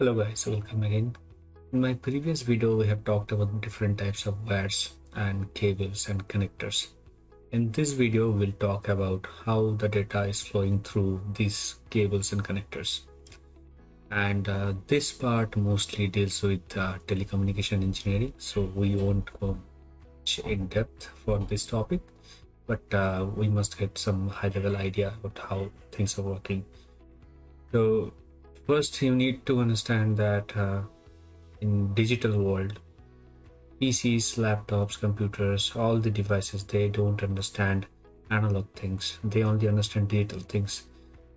Hello guys, welcome again. In my previous video we have talked about different types of wires and cables and connectors. In this video we'll talk about how the data is flowing through these cables and connectors. And this part mostly deals with telecommunication engineering, so we won't go in depth for this topic, but we must get some high level idea about how things are working. So first, you need to understand that in digital world, PCs, laptops, computers, all the devices, they don't understand analog things. They only understand digital things,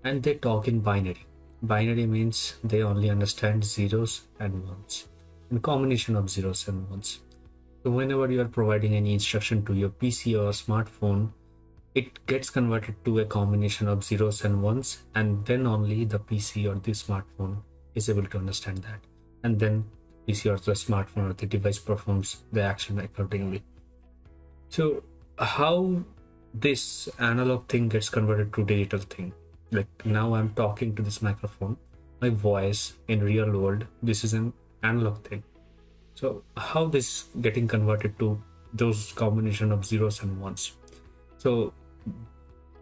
and they talk in binary. Binary means they only understand zeros and ones, and combination of zeros and ones. So whenever you are providing any instruction to your PC or smartphone, it gets converted to a combination of zeros and ones, and then only the PC or the smartphone is able to understand that. And then PC or the smartphone or the device performs the action accordingly. So how this analog thing gets converted to digital thing? Like now I'm talking to this microphone, my voice in real world, this is an analog thing. So how this getting converted to those combination of zeros and ones? So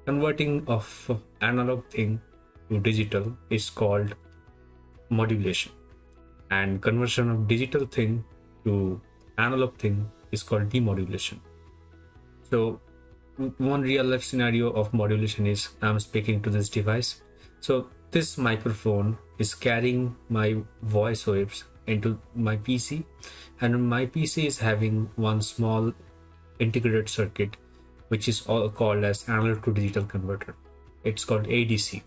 converting of analog thing to digital is called modulation, and conversion of digital thing to analog thing is called demodulation. So one real life scenario of modulation is I'm speaking to this device. So this microphone is carrying my voice waves into my PC, and my PC is having one small integrated circuit which is all called as analog to digital converter. It's called ADC.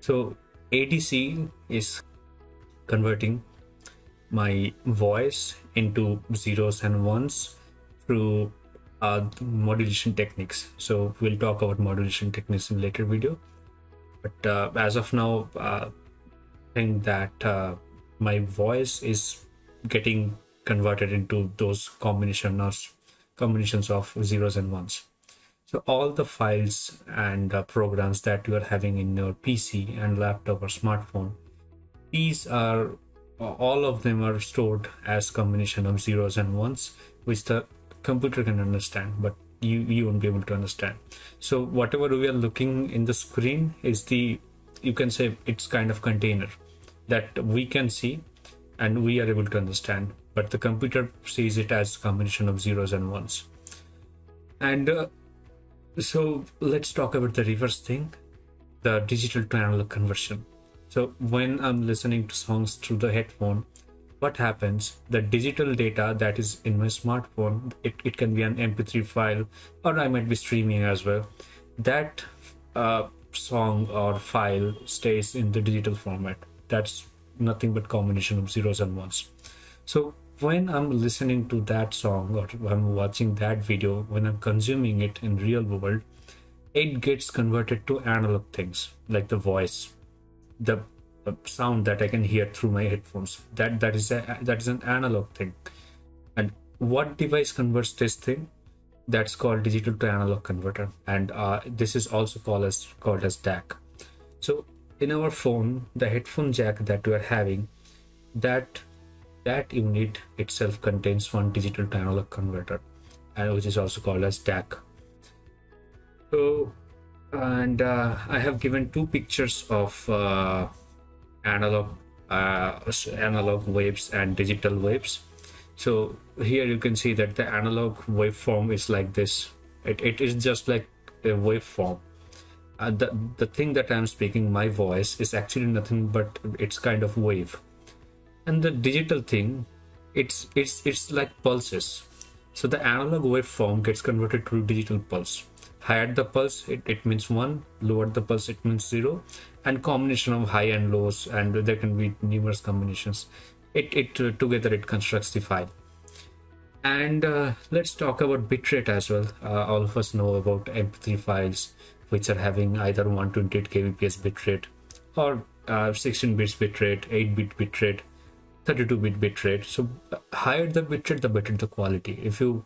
So ADC is converting my voice into zeros and ones through modulation techniques. So we'll talk about modulation techniques in later video. But as of now, I think that my voice is getting converted into those combinations of zeros and ones. So all the files and programs that you are having in your PC and laptop or smartphone, these are all of them are stored as combination of zeros and ones, which the computer can understand, but you won't be able to understand. So whatever we are looking in the screen is the, you can say it's kind of container that we can see and we are able to understand, but the computer sees it as combination of zeros and ones. And so let's talk about the reverse thing, the digital to analog conversion. So when I'm listening to songs through the headphone, what happens? The digital data that is in my smartphone, it can be an MP3 file, or I might be streaming as well. That song or file stays in the digital format. That's nothing but combination of zeros and ones. So when I'm listening to that song or I'm watching that video, when I'm consuming it in real world, it gets converted to analog things like the voice, the sound that I can hear through my headphones. That is an analog thing. And what device converts this thing? That's called digital to analog converter, and this is also called as DAC. So in our phone, the headphone jack that we are having, that unit itself contains one digital to analog converter, and which is also called as DAC. So, and I have given two pictures of analog waves and digital waves. So here you can see that the analog waveform is like this. It is just like a waveform. The thing that I am speaking, my voice, is actually nothing but it's kind of wave. And the digital thing, it's like pulses. So the analog waveform gets converted to digital pulse. Higher the pulse, it means 1, lower the pulse, it means 0, and combination of high and lows, and there can be numerous combinations. It together it constructs the file. And let's talk about bitrate as well. All of us know about MP3 files which are having either 128 kbps bitrate or 16 bits bitrate, 8 bit bitrate, 32-bit bitrate. So higher the bitrate, the better the quality. If you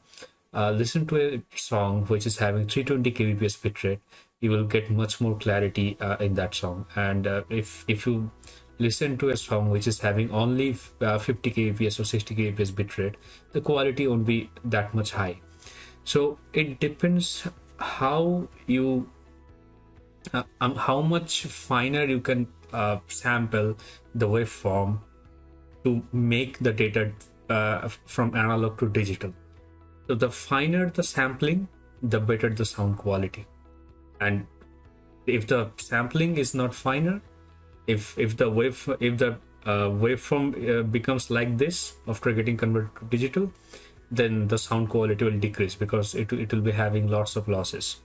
listen to a song which is having 320 kbps bitrate, you will get much more clarity in that song. And if you listen to a song which is having only 50 kbps or 60 kbps bitrate, the quality won't be that much high. So it depends how you how much finer you can sample the waveform to make the data from analog to digital. So the finer the sampling, the better the sound quality. And if the sampling is not finer, if the waveform becomes like this after getting converted to digital, then the sound quality will decrease because it will be having lots of losses.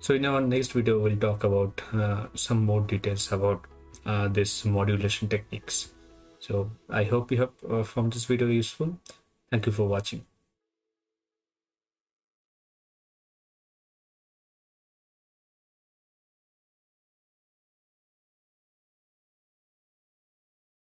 So in our next video, we'll talk about some more details about this modulation techniques. So I hope you have found this video useful. Thank you for watching.